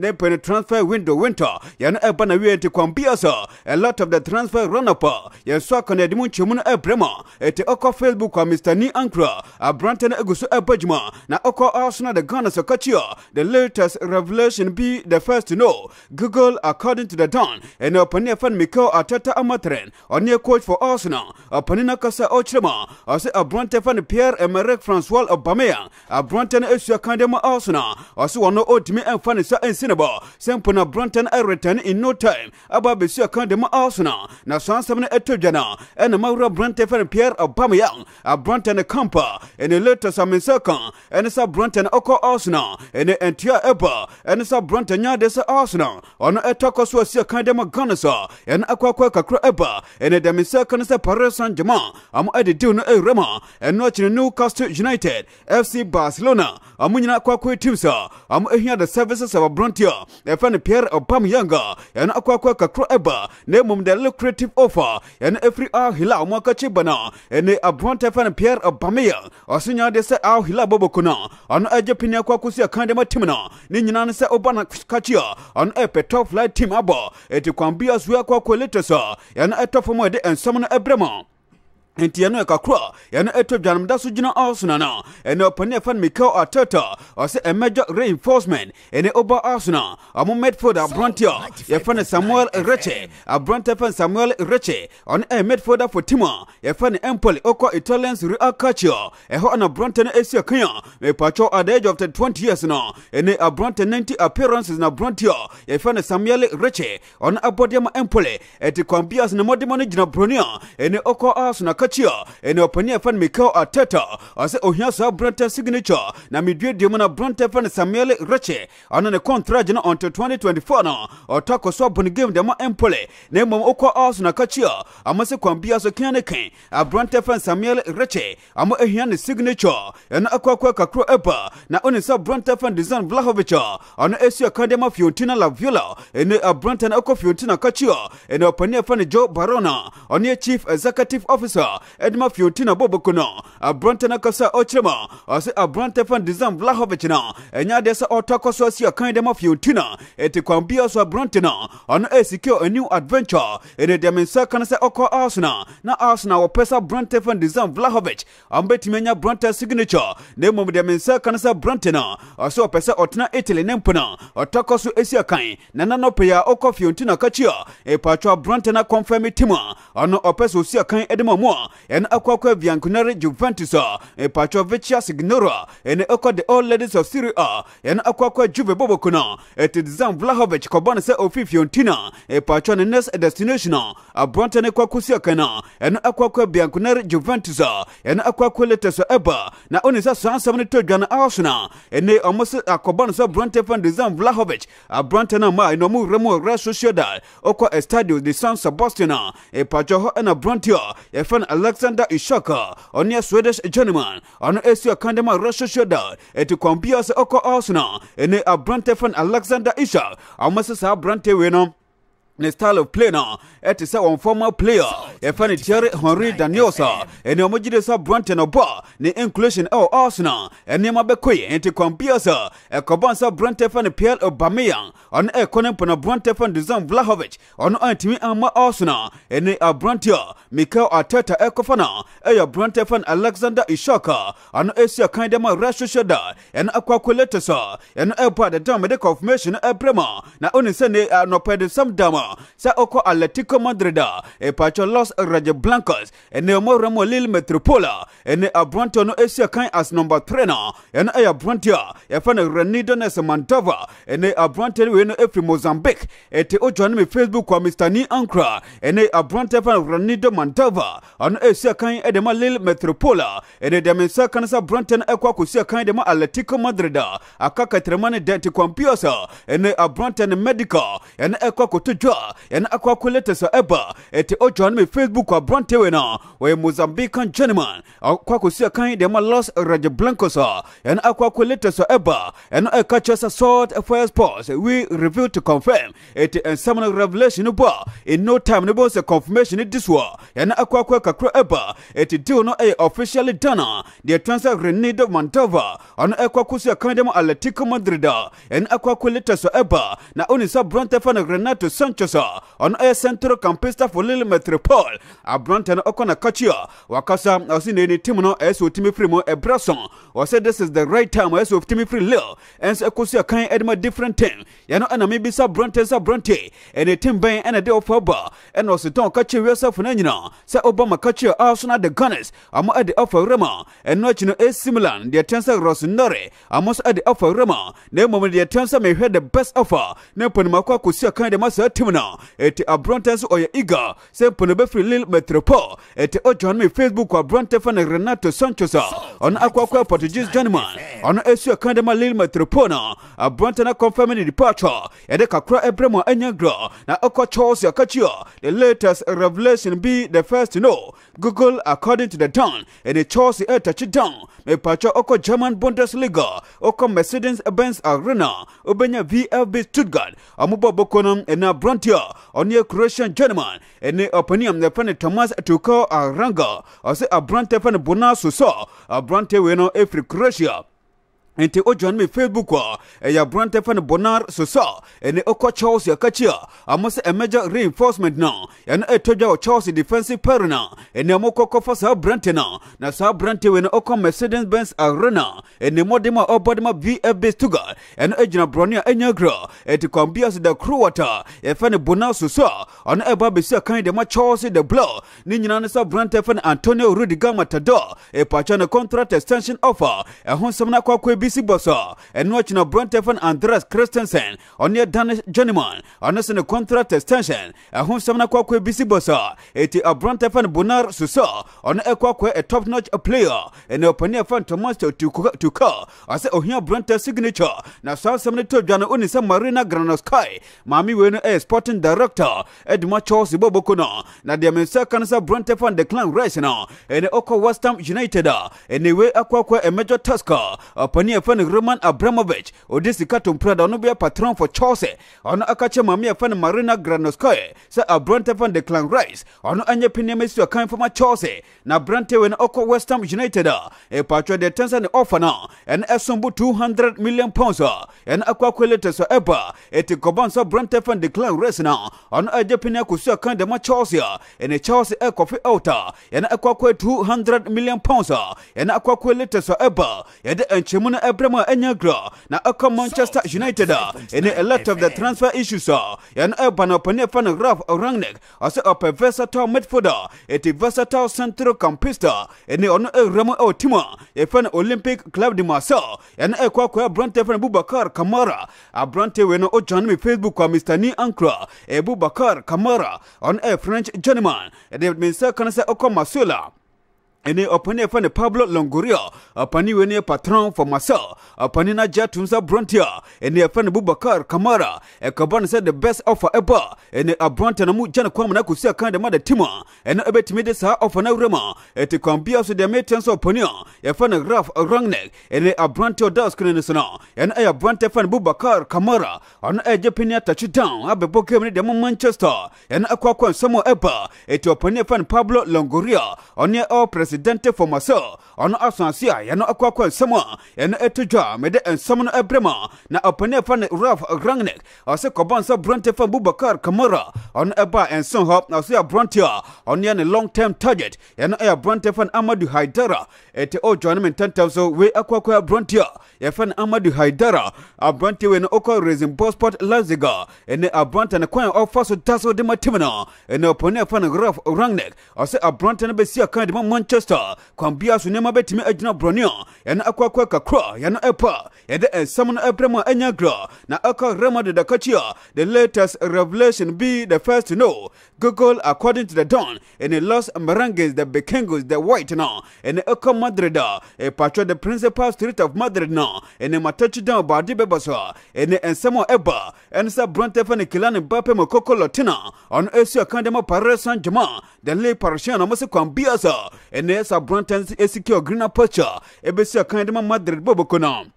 ne pene transfer window winter ya na eba na wienti kwambia sa a lot of the transfer run up ya so konedimu chimun ebrema ete oko Facebook kwa Mr. Ni Ankra abranten egusu ebajma na oko Arsenal the Gunners Sokachia the latest revelation be the first to know Google according to the Don and opania fan Mikel Arteta Amatren onye coach for Arsenal opanina kasa ochrema ase abranten fan Pierre-Emerick François Aubameyang abranten esu akandema Arsenal ase wono otimi enfani sa ensinaba sempo na Branton a return in no time ababesu akandema Arsenal na sansamne etojana ena mawra Branton fan Pierre Aubameyang abranten kampa and the latest amensakan and sa Branton oko Arsenal and entia eba and sa Branton nya desa Arsenal ono etokoswa sia kandema Gunners and akwakwa kakra eba and the amensakan sa Paris Saint-Germain am edidu no erema and no Newcastle United FC Barcelona amunyina kwakwa timsa am ehia the services of Branton and Pierre Aubameyang and akwakwa kakra eba nemum the lucrative offer and every hour hila mwakachi bana and Branton fan Pierre Aubameyang osinya de se aw hila bobokuna an ajepinia kwa kusia kandema timna ni nyinane se obana kachia an epe top flight team aba eti kwambia suya kwa koletesa yan etofomo de ensomna ebrema Entiano kakwa yana etop janamda sujina Arsenal na ene opane fan Mikel Arteta ose a major reinforcement ene oba Arsenal amu midfield abrantia ya fan Samuel Reche abranta fan Samuel Reche on a midfielder for Tima ya fan Empoli oko Italians Real Calcio eho ana branta na Asia Kenya me pacho at the age of 20 years na ene abranta 90 appearances na brantia ya fan Samuel Reche on abodiama Empoli eti kwambias na modimo ni jina Bronia ene oko Arsenal Kachia ene opania fan Mikel Arteta ase ohia sa Branton signature na midwe demo na Branton fan Samuel Reche ana ne contract na until 2024 na otako so bon game demo Empoli na mom okwa Arsenal kachia amase kwambia so kiane kan a Branton fan Samuel Reche amo ehia ne signature ene akwakwa kakro eba na oni sa Branton fan Dušan Vlahović ana esu akadema Fiorentina La Viola ene a Branton akwa Fiorentina kachia ene opania fan Joe Barona oni chief executive officer Edma Fiorentina Bobokono, a Branton Akasa Ochema, or say a Branton fan Dušan Vlahović na, and Yadesa or Takososia Kindema Fiorentina, et Kwambiaso Brantina, on a secure a new adventure, and a Demensa Kanasa Oko Arsenal, na Arsenal or Pesa Branton fan Dušan Vlahović, and Betimania Branton signature, name of Demensa Kanasa Brantina, or so Pesa Otna Italy Nempona, or Takosu Asia Kain, Nanano Pia Oko Fiorentina Kachia, a Patra Brantana confirmed Tima, or no Opesosia Kain Edma Moa. And Aqua Bianconeri Juventus, a Patrovicia Signora, and Aqua the Old Ladies of Syria, and Aqua Juve Bobocona, et Dušan Vlahović Cobanese of Fiorentina, a Patrones destination, a Branton Quacusia Cana, and Aqua Bianconeri Juventus, and Aqua Letters Eba, now only $772 Ghana Arsenal, and they almost a Cobanese Branton fan Dušan Vlahović, a Brantana Mai no more Remo Rasso Shadal, Aqua Estadio de San Sebastian, a Patroho and a Brantia, a fan. Alexander Isak on a Swedish gentleman on Asia Kandema Russia Shoda et Kwambias Oko Arsenal and a Branton fan Alexander Isak Amasa Branton Weno. The style of play now, it is a former player, a fan Thierry Henry Danielsa, and the Omojidesa Branton Oba, the inclusion of Arsenal, and Nemabeque, and to Kwambiasa, a Cobansa Branton fan Pierre Aubameyang, on a Conempana Branton fan Dušan Vlahović, on Antimi Ama Arsenal, and the Abrantia, Mikel Arteta Ekofana, a Branton fan Alexander Isak, on Asia Kindema Rashida, and Aquaculetasa, and Eba the Dame confirmation of Brema, now only send a no pede some Dama. Sa oko Atletico Madrid e pacho Los Raja Blancos ene omo remo Lille Metropola ene Abranton no Asia Kain as number 3 na ene Abrantia e fan Reinildo Mandava ene Abranton we no efi Mozambique ete ojoan me Facebook kwa Mr. Ni Ankra ene Abranton fan Reinildo Mandava an Asia Kain edema Lille Metropola ene demensa kanasa Branton ekwa kusia Kain edema Atletico Madrid akaka tremane denti kwa mpiosa ene Abranton medical ene ekwa kutujo eba and aqua kuletes eba eti ojo me Facebook or Bronte winner where Mozambican gentleman aquacusia kind de malos Raja Blancosa and aqua kuletes eba and a catches a sword for sports we reveal to confirm it and some revelation uba in no time no was a confirmation it this war and aqua kakra eba eti do no a officially done the transfer Reinildo Mandava and aqua kusia kind of Atletico Madrida and aqua kuletes eba na unisa Bronte fan Renato Sanches on a central campista for Lille Metropole. A Bronte and Okona Kachia Wakasa or seen any Timono S with Timmy Primo a Brasson or said this is the right time as with Timmy Free Lil and Sakusia can add my different team. Yano and maybe sub Brontes a Bronte and a Tim Bain and a day of Oba and also don't catch yourself in Enina. Sa Obama Kachia Arsenal the Gunners. I'm at the offer Rama and not you know a similar the Tensa Rosinore. I must add the offer Rama. No moment the Tensa may have the best offer. No Ponamaka could see a kind of master Timona. Eti Abrontes or Iga, se Ponebefri Lil Metropole, eti Ojo me Facebook or Bronte fan Renato Sanches on Aqua Portuguese gentleman, on Esio Candema Lil Metropona, a Brontana confirming the departure, and the Kakra Ebremo Enyagra, na Oko Charles Yakachio, the latest revelation be the first to know. Google according to the town, and the Charles Etachi down, me Pacho Oko German Bundesliga, Oko Mercedes Benz Arena, Ubenya VFB Stuttgart, Amuba Bokonum and a Brontia. On your Croatian gentleman, and the opinion the fan Thomas Tuko Aranga, or say a Bronte fan Borna Sosa, a Bronte winner every Croatia. And the Ojo me Facebook wa and your Bronte fan Borna Sosa, and the Oko Charles Yakachia, I must a major reinforcement now, and a Tojo Charles defensive parana, and the Moko for Sir Bronte now, now Sir Bronte when Oko Mercedes Benz Arena, and the Modema or Bodema VFB Stuga, and Ejina Bronia Enyagra, and to Combias the Croata, and Fanny Borna Sosa, and a Babisa kind of Charles the Blow, Ninjan Sir Bronte fan Antonio Rüdiger Matador, a Pachana contract extension offer, and Honsamna Kwakwe. BC Bossa and watching a Bronte fan Andreas Christensen on your Danish gentleman on us in a contract extension a home summoner Kwakwe BC Bossa eti a Bronte fan Borna Sosa on a Kwakwe a top notch player and a pioneer fan Thomas to call I said oh here Bronte signature now South Summoner to Jana Unisa Marina Granovskaia Mami Wenu a sporting director Edma Charles Bobokuna now the Mensa Kansa Bronte fan Declan Rice now and Oko West Ham United and the way a Kwakwe a major tasker upon fan Roman Abramovich or this cartoon Prada no be a patron for Chelsea on akache mamia fan Marina Granovskaia say a Bronte fan Declan Rice on anya pinemes to account for my Chelsea na Bronte when Oko West Ham United a patron de Tanzania offer now and Esumbu £200 million and aqua qualitas eba et kobansa Bronte fan Declan Rice now on a Japan kusu account de my Chelsea and a Chelsea a coffee outer and aqua £200 million and aqua qualitas eba and Chemuna Abramo Enyagra, now Oko Manchester United, and a lot of the transfer issues are, and Urban Open Fan Ralf Rangnick, also a versatile midfielder, a versatile central campista, and on a Ramo Otima, a fan Olympic Club de Marseille, and a Kwakwe Bronte fan Boubacar Kamara, a Bronte when Ojan with Facebook or Mr. Ni Ankra, a Boubacar Kamara, on a French gentleman, and the Minister Kanasa Oko Masula. And they open a fan Pablo Longoria, a pani when a patron for Marcel, a panina jatunza Brontia, and they fan Boubacar Kamara, a Caban said the best offer ever, and a Brontanamu Janaquamana could see a kind of mother Timor, and a bet midis of an Rema, and to compare to the matins of Ponia, a fan of Ralf Rangnick, and a Brontio Daskinasana, and a Bronte fan Boubacar Kamara, on a Japania touchdown, a Bebokem de Manchester, and a Quaquan Samuel Eber, and to open a fan Pablo Longoria, on your all present. Presidente for myself on Asansia, Yano Aqua, someone, and Etuja, Mede and Summon Abrema, now upon a fan Ralf Rangnick, or Secobansa Bronte for Boubacar Kamara, on Eba and Sunhop, now see a Brontia, on Yan a long term target, and a Bronte fan Amadou Haidara, et O Johnman 10,000, we Aqua Brontia, a fan Amadou Haidara, a Bronte when Oko raising Bosport Laziga, and a Bront and a coin of Faso Tasso de Matimana, and upon a fan Ralf Rangnick, or say a Bronte and Bessia kind of Manchester. Manchester, Kwambia Sunema Betime Ejina Bronion, Yana Akwa Kweka Kra, Yana Epa, Yede Ensamana Ebrema Enyagra, Na Aka Rema de Dakachia, the latest revelation be the first to know. Google according to the Don, and the Los Marangues, the Bekengos, the White now, and the Aka Madreda, a patro the Principal Street of Madrid now, and the Matachi down Badibebasa, and the Ensamo Eba, and Sa Brontefani Kilani Bape Mokoko Latina, on Esia Kandema Paris Saint Germain, the late Parisian Mosecambiasa, and Esa Brontens Esikio Green Apacha, Ebesia Kandema Madrid Bobocona.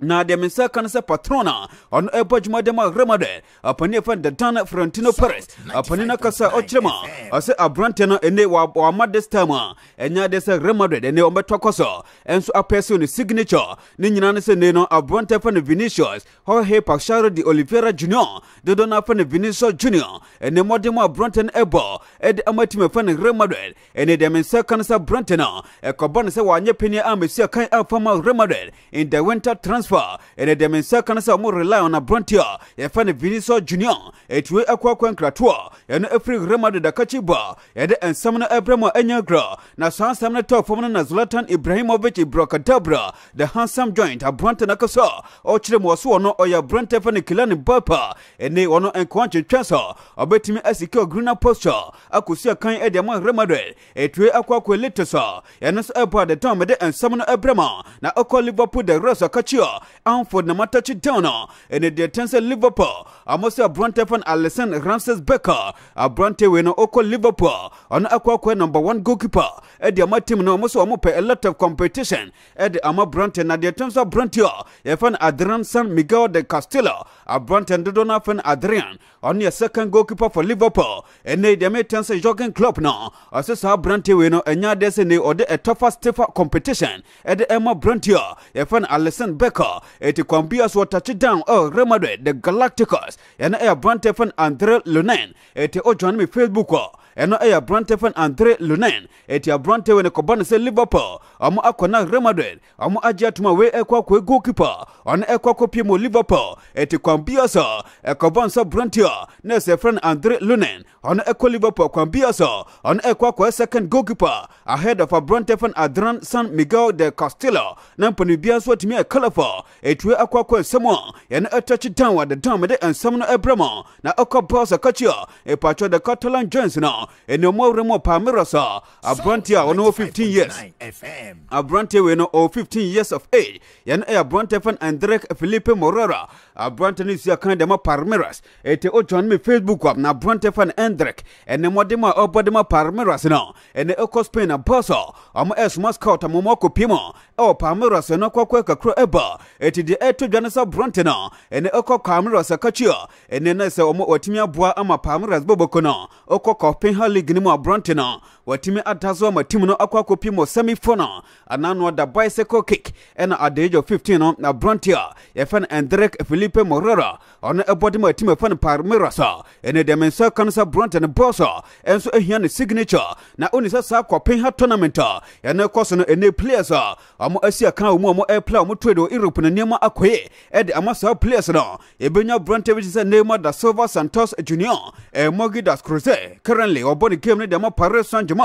Na de mensa kansa patrona on epojma de remade apani fan de dana Florentino Perez apani na kasa ochema ase abrante na ene wa madestama enya de se remade ene ombetwa koso enso apeso ni signature ni nyina ne se ne no abrante fan Vinicius Jorge Pacharo de Oliveira Junior de dona fan Vinicius Junior ene modemo abrante na ebo ed amatime fan remade ene de mensa kansa abrante na ekobon se wa nyepeni amesia kan afama remade in the winter transfer. And the Mensa Canasa more rely on a Brontia, a fan of Vinicius Junior, a two aqua quankratua, and every rema de Kachiba, and Samana Abramo Enyagra, Nasan Samana Top Forman Zlatan Ibrahimovic Brocadabra, the handsome joint, a Bronte Nakasa, or Chilem was one or your Bronte Fanny Kilani Bapa, and they honor and quantity transfer, or bet me as secure greener posture, I could see a kind Edema Remade, a two aqua quilitasa, and as Abba the Tom and Samana Abramo, now Oko Liverpool the Rosa Kachia. Anford na matachi downer ene de tense Liverpool amose abrante fan Alisson Ramses Becker abrante we no oko Liverpool on akwa number 1 goalkeeper e de amatim no amose amope a lot of competition e de amabrante na de tense abrante e fan Adrián San Miguel del Castillo abrante ndo na fan Adrian on your second goalkeeper for Liverpool ene de tense Jürgen Klopp no asesa abrante we no enya dese ne ode a tougher stiffer competition e de amabrante e fan Alisson Becker eti kwambia so touchdown oh Real Madrid the Galacticos yana e Brantefan Andre Lunen eti ojoan me Facebook eno e Brantefan Andre Lunen eti Brante we ne kobane se Liverpool amu akona Real Madrid amu agia tuma we ekwa kwe goalkeeper on ekwa kopie mo Liverpool eti kwambia so ekobane so Brantia na se friend Andre Lunen on ekwa Liverpool kwambia so on ekwa kwe second goalkeeper ahead of Brantefan Adrián San Miguel de Castillo na mponi bia so timi e colorful etwe akwakwa semwa yana atachi downward the dam de ensam no ebrama na okobosa kachia e patcho the Catalan Jones na enomo remo pamirasa abrantia ono 15 years abrantia we no 15 years of age yana abrantia fan Endrick Felipe Moreira abrantia ni sia kan de ma Palmeiras ete ojon me Facebook up na abrantia fan Endrick enemo de ma obode ma Palmeiras na ene eko Spain aboso am es mascot amomoko pimo e Palmeiras no kwakwa kakro eba eti de eto dwanesa brontena ene ekọ Palmeiras akachia ene na se omo watimi aboa ama Palmeiras boboko na okọ Copenhagen League ni mo brontena watimi atazo ama timu no akwa kopi mo semi-final anano da bicycle kick ena at the age of 15 no na brontia yefen Endrick Felipe Moreira ona ebodi mo timu fan Palmeiras ene de mensa kansa brontena bossa enso ehia ne signature na oni sasa Copenhagen tournament ene koso no ene players amo asia kan omo air player omo twedo Europe na nema akoye ede amasa players na ebenya Brante which is Neymar da Silva Santos Junior Mogi da Cruzé currently oboni game ne demo Paris Saint-Germain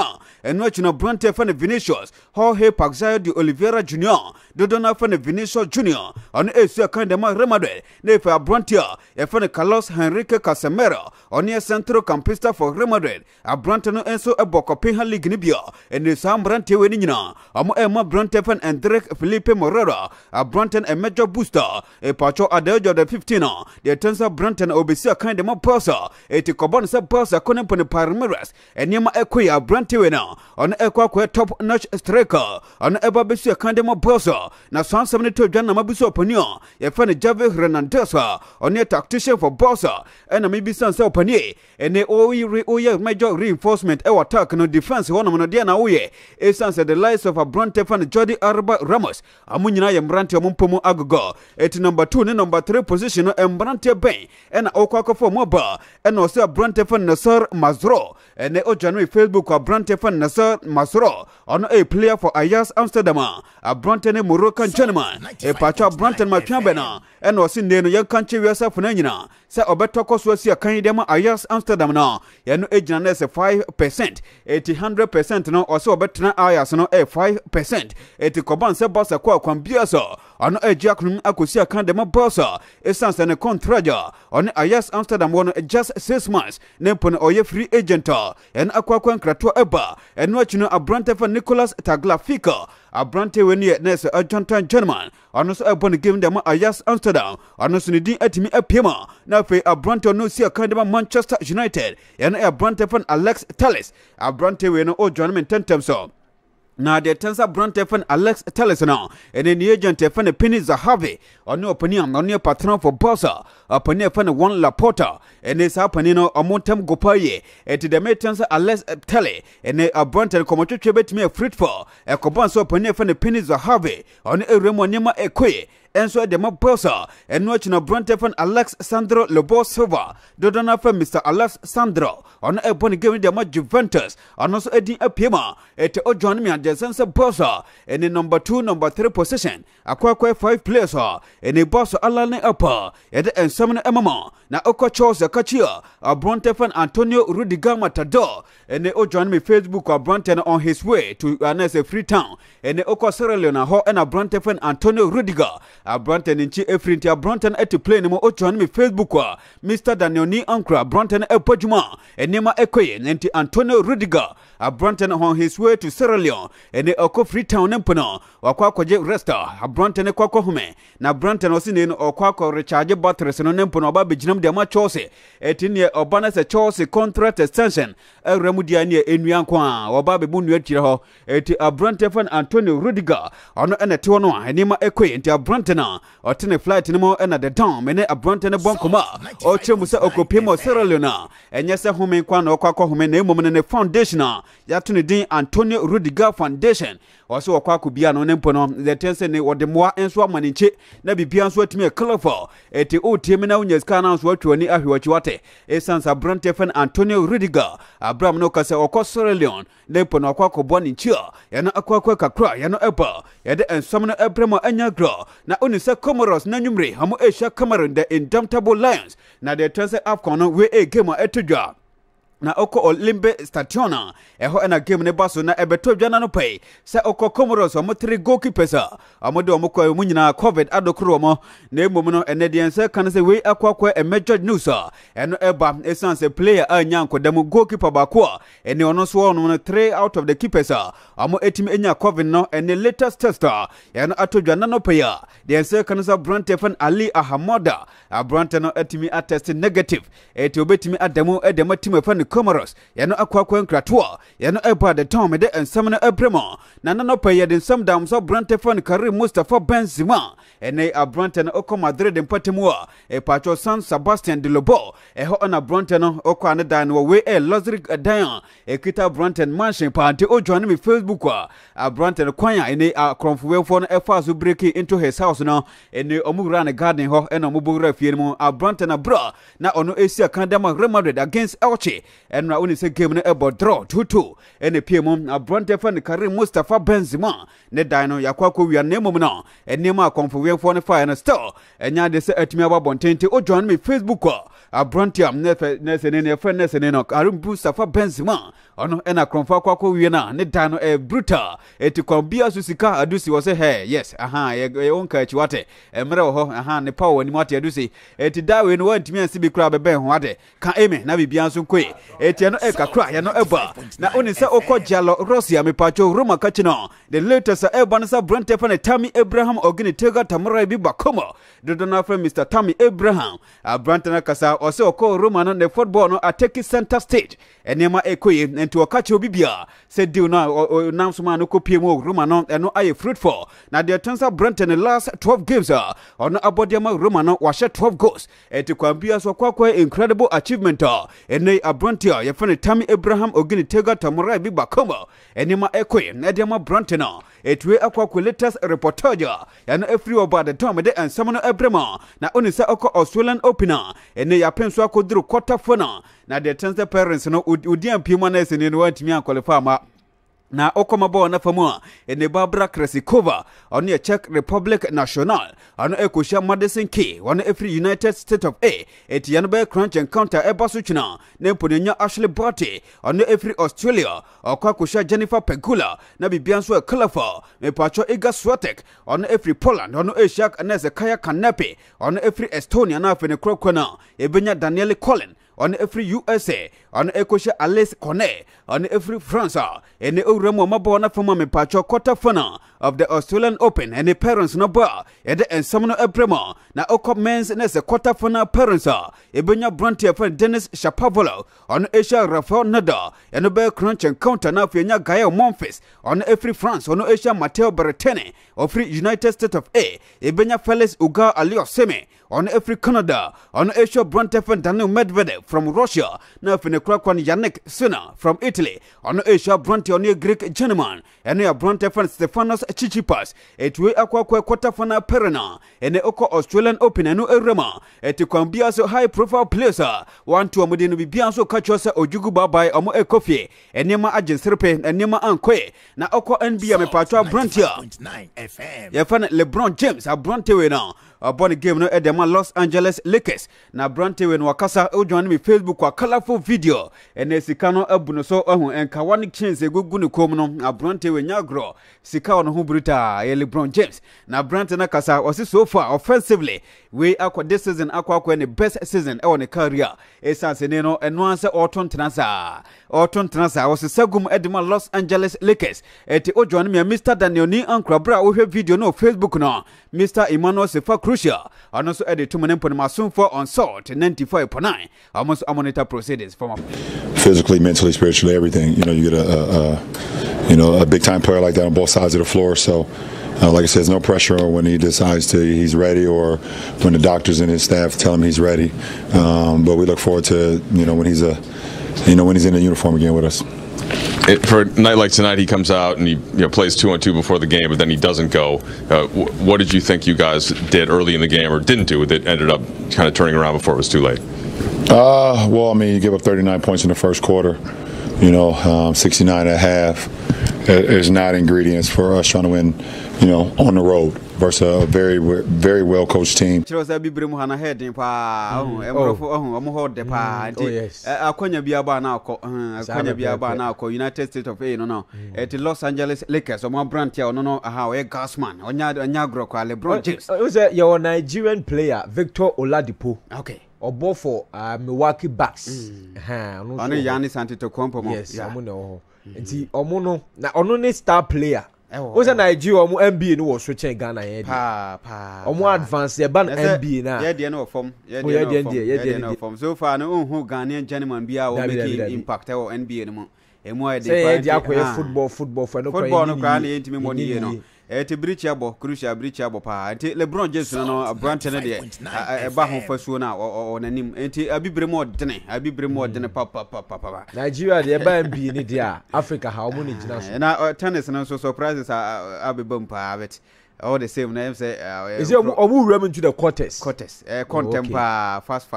eno chino Brante fan Vinicius Jorge Pacharo de Oliveira Junior Dodona fan Vinicius Junior on Asia kan demo Real Madrid ne fa Brante e fan Carlos Henrique Casemiro on ye central campista for Real Madrid a Brante no enso eboko Pinha League ni bia ene Sam Brante we ni nyina amo ema Brante fan Endrick Felipe Moreira a Brante a major booster, a patcho at the age of the 15er, the tensa Branton Obesia kind of more passer, a Ticobon sub passer calling upon the Palmeiras, and Yama Equia Brantewena, on Equa top notch striker, on Ebabesia kind of more passer, now San 72 Janamabuso Ponyo, a fan of Javier Hernandez, on your tactician for Bossa, and a maybe San Panier, and the OE major reinforcement, our attack no defense, one of Diana Oye, a sense the lives of a Brante fan Jordi Arba Ramos, Amunina and Brantio Mumpomo. Agogo at number 2 and number 3 position Mbrante Bain and Okwako for Moba and also Brante for Noussair Mazraoui Sancho, and the January Facebook abrante fan Noussair Mazraoui on a player for Ajax Amsterdam, abrante ne Moroccan gentleman, a patch of Branton Mapiambena, and was in the young country yourself in Engina, Sir Oberto Coswasia Canidema Ajax Amsterdam now, and agent as a 5%, 800% no or so better Ajax no a 5%, at the Coban Sebasa Quambiasa, on a Jackroom Acusia Candema Bossa, a sans and a contraja, on Ajax Amsterdam won just 6 months, Nepon or ye free agent, and Aquaquan Kratua Eba, and what you know abrante for Nicolas Tagliafico, abrante when yet Ness a gentleman, and also upon giving them Ajax Amsterdam, and also need at me a Pima, now for abrante or no see a kind of Manchester United, and abrante for Alex Telles, abrante when all journeyman 10 times so. Now the tensa Brantefan Alex Telles now, and then the agent Tefan Pini Zahavi, or no opinion on your patron for Bossa, upon your fan one Laporta, and this happening on Montem Gopaye, and to the maintenance Alex Telles, and a Brantel Comatrice bet me a fruitful, a Cobanso upon your fan Pini Zahavi, on a Remonima Equi. And so the mob bossa and watching a Brantefan Alex Sandro Lobo Silva, Dodana from Mr. Alex Sandro, on a bonny giving the much Juventus, and also Eddie Apima, at Ojoan and the sense bossa, and in number 2, number 3 position, a quack 5 players, and a boss Alane upper, and summon Emma, now Oko Charles Kachia, a Brantefan Antonio Rüdiger Matador, and they all join me Facebook or Branton on his way to Anese Freetown, and the Oko Sierra Leone Ho and a Brantefan Antonio Rüdiger. Abranten inchi efrinti abranten eti play nimo ocho mi Facebook wa Mr. Daniel ni ankra abranten epojuma enema ekoye nti Antonio Rüdiger abranten on his way to Sierra Leone ene oko Freetown empona wakwa kwaje resta abranten kwakwa hume na abranten osine no okwa kwa recharge batteries no empona obabe jinam de ma Chelsea eti ne obana se Chelsea contract extension eremudia ne enua kwa obabe bunua tire ho eti abranten fan Antonio Rüdiger ono ene te wono enema ekoye nti abranten or ten a flight no more and at the town, and a Branton Bonkoma, or Chemusa Okopimo Sierra Leone, and yes, a home in Quan or Quaco Home name woman in a foundation, Yatunidin Antonio Rüdiger Foundation, or so a Quacubiano Nempono, the Tensen or the Moa and Swaman in Chip, Nabi Pians what me a colorful, at the old terminal in your canals what you are near Huachuate, a sons of Brantefan Antonio Rüdiger, a Bramno Casa or Cos Sierra Leone, Nepon or Quaco Bonin Chia, and a Quaca Cry, and Upper, and Summoner Abramo and Yagro. Na unisa Comoros na nyumri hamu esha Cameroon the Indomitable Lions na de transe AFCON we a game etujwa na oko Olimbe Stationa eho ena game ne baso na ebeto dwana no pay se oko Comoros omo 3 goalkeepers amode omo kwa mu nyina covid adokro omo na emom no ene de ense kan se we akwa a major news eno eba essence player anya nkodam goalkeeper bakwa ene ono so ono 3 out of the keepers amo etim enya covid no ene latest tester eno atodwana no pay de ense kan se Brantefan Ali Ahamoda Branton no etimi attest negative eti obetimi adamu timefan Comoros, Yano Aquaquan Kratua, Yano Eba the Tom and Summoner Ebremo, Nana no paid in some dams of Brantefan Karim Mustafa Benzima, and they are Branton Oko Madrid and Patemua, a Pacho San Sebastian de Lobo, a Hona Branton Okoana Dino, we a Lozric Dion, a Kita Branton Mansion Party, or join me Facebook, a Branton Quaya, and they are Cromwell for a fast who break into his house now, and the Omurana Garden Ho and Omubura Firmo, a Branton Abra, now on Asia Candama Remarred against Elche. And Rauni se game ne ebo draw 2-2. And the PM Brantefan Karim Mustafa Benzema. Ne dino yakwako we are name now. And nema confuwe for the fire and store. And ya de se etmiaba bontenti or join me Facebook. A Brantiam Nessenina Fennesenok Karim Mustafa Benzema. Ono ena konfa kwako we na ne dino e brutal. Eti kombia susika adusi was a hair. Yes, aha ye onka chiwate. Emreo ho aha ne power ni mati adusi. Eti dawe no went me and sibi crab ben wade. Ka eme nabi biansu kwe. Etiano Eka cry, and no Eba. Now only say Oko Jalo, Rosia, Mipacho, Roma Kachino. The latest Ebanasa Brantefan, Tammy Abraham, Ogini Tega, Tamara Bibakomo. The donor from Mr. Tammy Abraham. A Brantana Casa, also a call Roman on the football no attacking center stage. And Nema Equi, and to a catch Bibia. Said Duna or Namsuman Okopimo, Romano, and no eye fruitful. Now the turns of Branton the last 12 games are. On Abodiama Romano, was 12 goals. And to Kwambia so Kwakwe, incredible achievement. And they are Brantia, your friend Tammy Abraham, Ogini Tega, Tamara Bibakomo, and Nima Equi, Nadema Brantena, a two aquaculators reportager, and every about the Tomade and Summoner Abraham, now only Saoko Australian opener, and they are Penswako drew quarter funnel. Now the transfer parents no udia mpimanese ni nwantimi akwalify ma na okomabo na famua ene Barbora Krejčíková onu Czech Republic National onu ekosha Madison Key onu every United States of A etiano be crunch encounter ebasuchina na ponenya Ashley Barty onu every Australia okwa kosha Jennifer Pegula na bibianso e Clever mepacho Iga Świątek onu every Poland onu Asia Anese Kaya Kanepe onu every Estonia na afene krokona ebenya Daniel Collin on every USA, on ekosha Alice Cornet, on every France, and the Uremo Mabona from Mame Pacho quarter final of the Australian Open, and the parents no bar, and the Ensamno Ebremo, na Oko men's and as a quarter final parents are, Ebenya Bronte for Dennis Shapovalo, on Asia Rafael Nadal, and the Bell Crunch encounter now for Gaia Monfils, on every France, on Asia Matteo Bertene, or free United States of A, Ebenya Felix Uga Alioseme, on every Canada, on Asia Bronte for Daniil Medvedev, from Russia, now for the Krakwan Yannick Suna from Italy, on Asia Bronte on your Greek gentleman, and your Bronte fan Stefanos Tsitsipas, et we aqua quarterfinal perena, and the Oko Australian Open and no Erema, et you can be as a high profile players, one to a modern Bianso Kachosa or Juguba by Amo Ekofie, and Nema Agent Serpe, and Nema Anque, na Oko NBA me Patra Bronte, your fan LeBron James, a Bronte winner. A born game no edema Los Angeles Lakers. Na Bronte when wakasa ujuani mi Facebook wa colorful video. Ene sikano ebunoso ohu en kawani chense gugunu komuno. A Bronte we nyagro. Sika wano hubrita LeBron James. Na Bronte na kasa wasi so far offensively. We akwa this season akwa ene best season ewa ne career. Esa seneno enuanse Orton Transa. Orton Transa wasi segum edema Los Angeles Lakers. Eti ujuani mi Mr. Daniel ni ankra bra uhe video no Facebook no. Mr. Emmanuel Sefakru. Crucial, and also added 2 minutes for on salt 95.9. Almost a monitor proceedings from physically, mentally, spiritually, everything. You know, you get a big time player like that on both sides of the floor. So, like I said, there's no pressure when he decides to he's ready, or when the doctors and his staff tell him he's ready. But we look forward to when he's in the uniform again with us. For a night like tonight, he comes out and he plays 2-on-2 before the game, but then he doesn't go. What did you think you guys did early in the game or didn't do that ended up kind of turning around before it was too late? Well, I mean, you give up 39 points in the first quarter, 69 and a half. It's not ingredients for us trying to win, on the road versus a very, very well coached team. United States of A, at Los Angeles Lakers, or brand here, how a gasman, or Nyagro, LeBron James. It was your Nigerian player, Victor Oladipo. Okay. Or both for Milwaukee Bucks. Only Giannis Antetokounmpo. Yes, I know. Nti omono na ono ne star player o se Nigeria omo NBA no wo so chen Ghana ye pa pa omo advance e ban NBA na ye de na form ye de na form so far no unhu Ghanaian gentleman bia o make impact e wo NBA no mo e mo e dey football for no football no Ghana ye ntimi mo ni no eti brichabo crucial brichabo pa eti LeBron James no abrante ne de e ba ho fasuo na onanim eti abibremo dene pa Nigeria de ba NBA ni dia Africa ha omo ni gina so na tennis no so surprises abebam pa bet all the same na em say is omo wura into the quarters contempa fast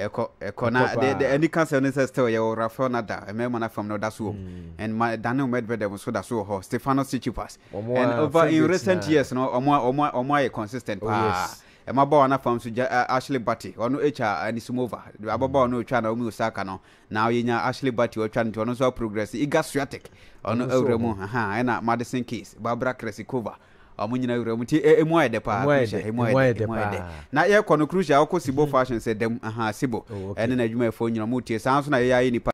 Eko na de any cancel ne still your Rafael Nadal Emmanuel from no that's home and Daniil Medvedev so that's ho Stefanos Tsitsipas and over in recent years no omo consistent pa Emabwa na from Ashley Barty onu echa anisumova ababa onu twa na omi Osaka no now yenya Ashley Barty otwa nti onu so progress Iga Świątek onu euremu ha na Madison Keys Barbora Krejčíková amunyina uramuti emu ade pa emu ade na ye kono crucial ko sibo fashion said dem aha sibo ene na dwuma efo nyina mutie sanso na ye ayi ni